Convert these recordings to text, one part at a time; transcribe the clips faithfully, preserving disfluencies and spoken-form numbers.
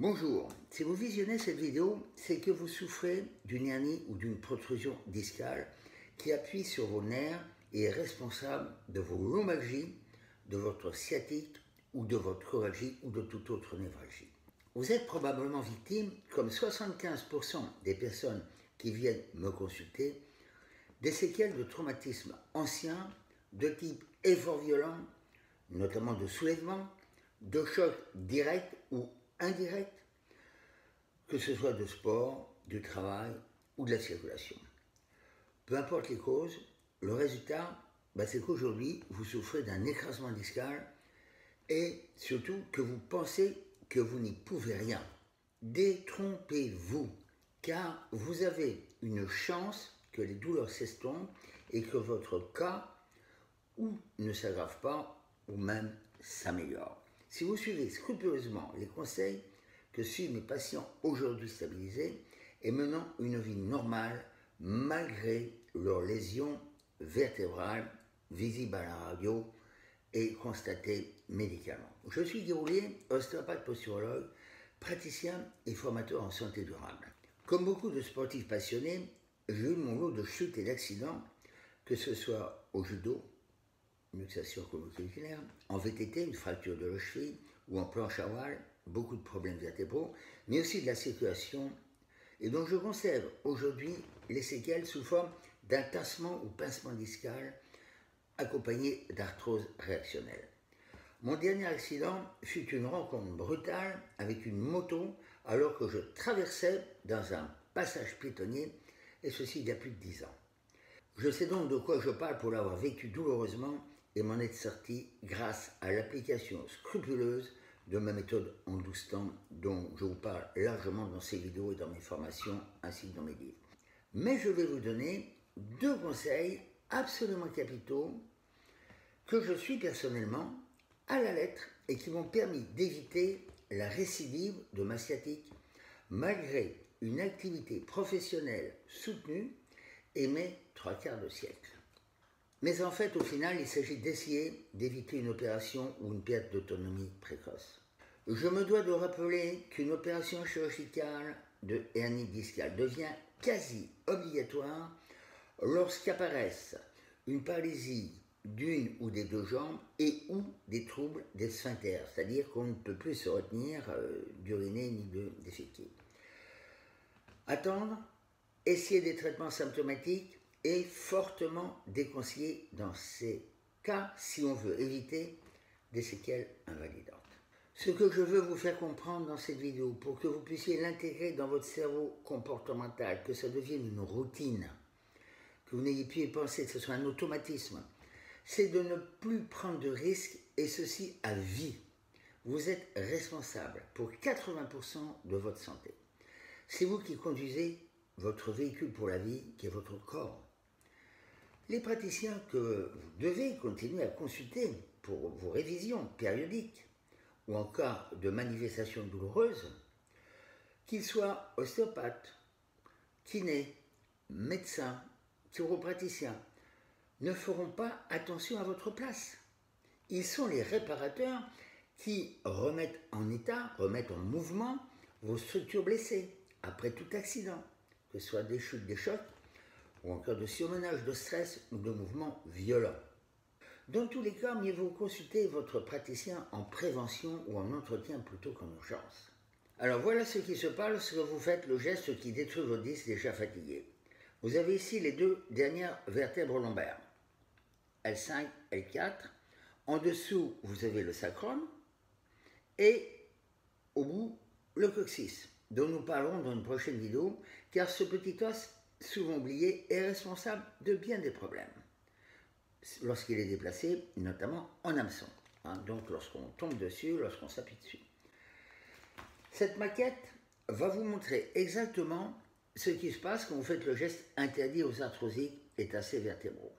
Bonjour, si vous visionnez cette vidéo, c'est que vous souffrez d'une hernie ou d'une protrusion discale qui appuie sur vos nerfs et est responsable de vos lombalgies, de votre sciatique ou de votre neuralgie ou de toute autre névralgie. Vous êtes probablement victime, comme soixante-quinze pour cent des personnes qui viennent me consulter, des séquelles de traumatismes anciens de type effort violent, notamment de soulèvement, de chocs directs ou indirects, que ce soit de sport, du travail ou de la circulation. Peu importe les causes, le résultat, bah, c'est qu'aujourd'hui, vous souffrez d'un écrasement discal et surtout que vous pensez que vous n'y pouvez rien. Détrompez-vous, car vous avez une chance que les douleurs s'estompent et que votre cas ou ne s'aggrave pas ou même s'améliore. Si vous suivez scrupuleusement les conseils que suivent mes patients aujourd'hui stabilisés et menant une vie normale malgré leurs lésions vertébrales visibles à la radio et constatées médicalement. Je suis Guy Roulier, ostéopathe posturologue, praticien et formateur en santé durable. Comme beaucoup de sportifs passionnés, j'ai eu mon lot de chutes et d'accidents, que ce soit au judo, luxation collo-cuticulaire, en V T T, une fracture de la cheville, ou en planche à voile, beaucoup de problèmes vertébraux, mais aussi de la circulation, et donc je conserve aujourd'hui les séquelles sous forme d'un tassement ou pincement discal accompagné d'arthrose réactionnelle. Mon dernier accident fut une rencontre brutale avec une moto alors que je traversais dans un passage piétonnier, et ceci il y a plus de dix ans. Je sais donc de quoi je parle pour l'avoir vécu douloureusement et m'en être sorti grâce à l'application scrupuleuse de ma méthode en douze temps dont je vous parle largement dans ces vidéos et dans mes formations ainsi que dans mes livres. Mais je vais vous donner deux conseils absolument capitaux que je suis personnellement à la lettre et qui m'ont permis d'éviter la récidive de ma sciatique malgré une activité professionnelle soutenue et mes trois quarts de siècle. Mais en fait, au final, il s'agit d'essayer d'éviter une opération ou une perte d'autonomie précoce. Je me dois de rappeler qu'une opération chirurgicale de hernie discale devient quasi obligatoire lorsqu'apparaissent une paralysie d'une ou des deux jambes et ou des troubles des sphincters, c'est-à-dire qu'on ne peut plus se retenir euh, d'uriner ni de déféquer. Attendre, essayer des traitements symptomatiques est fortement déconseillé dans ces cas si on veut éviter des séquelles invalidantes. Ce que je veux vous faire comprendre dans cette vidéo, pour que vous puissiez l'intégrer dans votre cerveau comportemental, que ça devienne une routine, que vous n'ayez plus à penser que ce soit un automatisme, c'est de ne plus prendre de risques, et ceci à vie. Vous êtes responsable pour quatre-vingts pour cent de votre santé. C'est vous qui conduisez votre véhicule pour la vie, qui est votre corps. Les praticiens que vous devez continuer à consulter pour vos révisions périodiques ou en cas de manifestations douloureuses, qu'ils soient ostéopathes, kinés, médecins, chiropraticiens, ne feront pas attention à votre place. Ils sont les réparateurs qui remettent en état, remettent en mouvement vos structures blessées après tout accident, que ce soit des chutes, des chocs, ou encore de surmenage, de stress ou de mouvements violents. Dans tous les cas, mieux vaut consulter votre praticien en prévention ou en entretien plutôt qu'en urgence. Alors voilà ce qui se passe lorsque vous faites le geste qui détruit vos disques déjà fatigués. Vous avez ici les deux dernières vertèbres lombaires, L cinq, L quatre. En dessous, vous avez le sacrum et au bout, le coccyx, dont nous parlerons dans une prochaine vidéo, car ce petit os, souvent oublié, est responsable de bien des problèmes, lorsqu'il est déplacé, notamment en hameçon, hein, donc lorsqu'on tombe dessus, lorsqu'on s'appuie dessus. Cette maquette va vous montrer exactement ce qui se passe quand vous faites le geste interdit aux arthrosiques et assez vertébraux.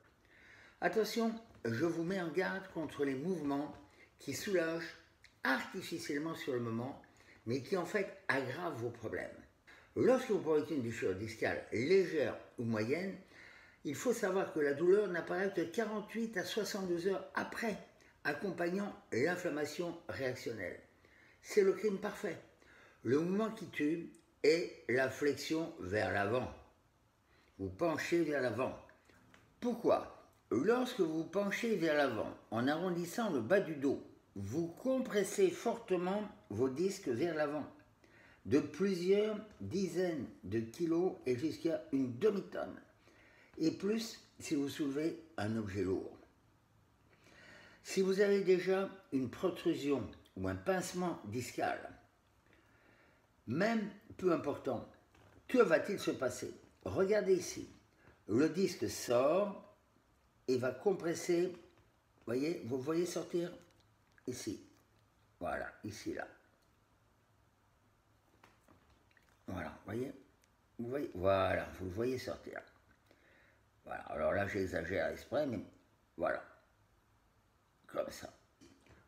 Attention, je vous mets en garde contre les mouvements qui soulagent artificiellement sur le moment, mais qui en fait aggravent vos problèmes. Lorsque vous provoquez une déchirure discale légère ou moyenne, il faut savoir que la douleur n'apparaît que quarante-huit à soixante-douze heures après, accompagnant l'inflammation réactionnelle. C'est le crime parfait. Le mouvement qui tue est la flexion vers l'avant. Vous penchez vers l'avant. Pourquoi? Lorsque vous penchez vers l'avant, en arrondissant le bas du dos, vous compressez fortement vos disques vers l'avant, de plusieurs dizaines de kilos et jusqu'à une demi-tonne, et plus si vous soulevez un objet lourd. Si vous avez déjà une protrusion ou un pincement discal, même peu important, que va-t-il se passer? Regardez ici, le disque sort et va compresser, voyez, vous voyez sortir ici, voilà, ici, là. Voilà, voyez, vous voyez, voilà, vous le voyez sortir. Voilà, alors là j'exagère exprès, mais voilà, comme ça.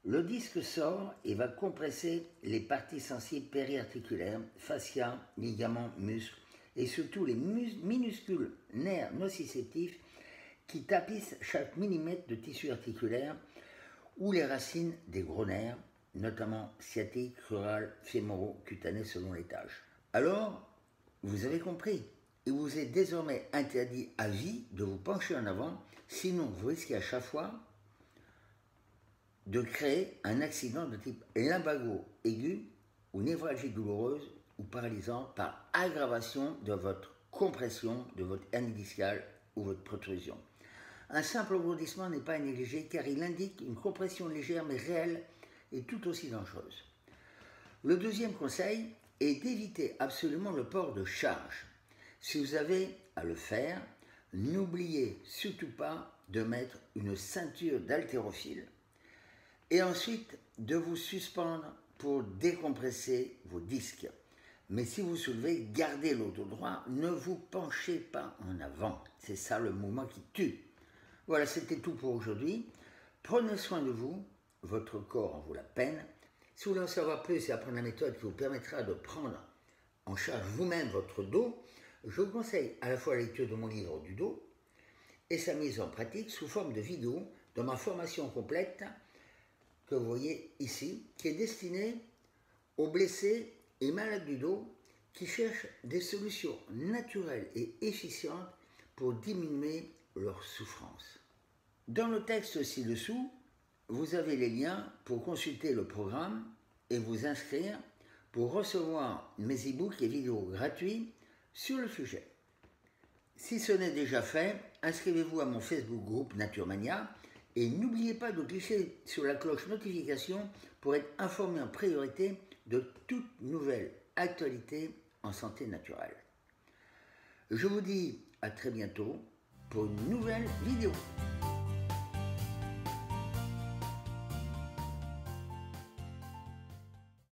Le disque sort et va compresser les parties sensibles périarticulaires, fascia, ligaments, muscles, et surtout les minuscules nerfs nociceptifs qui tapissent chaque millimètre de tissu articulaire ou les racines des gros nerfs, notamment sciatiques, crurales, fémoraux, cutanés selon l'étage. Alors, vous avez compris, il vous est désormais interdit à vie de vous pencher en avant, sinon vous risquez à chaque fois de créer un accident de type lumbago aigu ou névralgie douloureuse ou paralysante par aggravation de votre compression, de votre hernie discale ou votre protrusion. Un simple engourdissement n'est pas à négliger car il indique une compression légère mais réelle et tout aussi dangereuse. Le deuxième conseil et d'éviter absolument le port de charge. Si vous avez à le faire, n'oubliez surtout pas de mettre une ceinture d'haltérophile et ensuite de vous suspendre pour décompresser vos disques. Mais si vous soulevez, gardez le dos droit, ne vous penchez pas en avant. C'est ça le mouvement qui tue. Voilà, c'était tout pour aujourd'hui. Prenez soin de vous, votre corps en vaut la peine. Si vous voulez en savoir plus et apprendre la méthode qui vous permettra de prendre en charge vous-même votre dos, je vous conseille à la fois la lecture de mon livre du dos et sa mise en pratique sous forme de vidéo dans ma formation complète que vous voyez ici, qui est destinée aux blessés et malades du dos qui cherchent des solutions naturelles et efficientes pour diminuer leur souffrance. Dans le texte ci-dessous, vous avez les liens pour consulter le programme et vous inscrire pour recevoir mes e-books et vidéos gratuits sur le sujet. Si ce n'est déjà fait, inscrivez-vous à mon Facebook groupe Naturemania et n'oubliez pas de cliquer sur la cloche notification pour être informé en priorité de toute nouvelle actualité en santé naturelle. Je vous dis à très bientôt pour une nouvelle vidéo.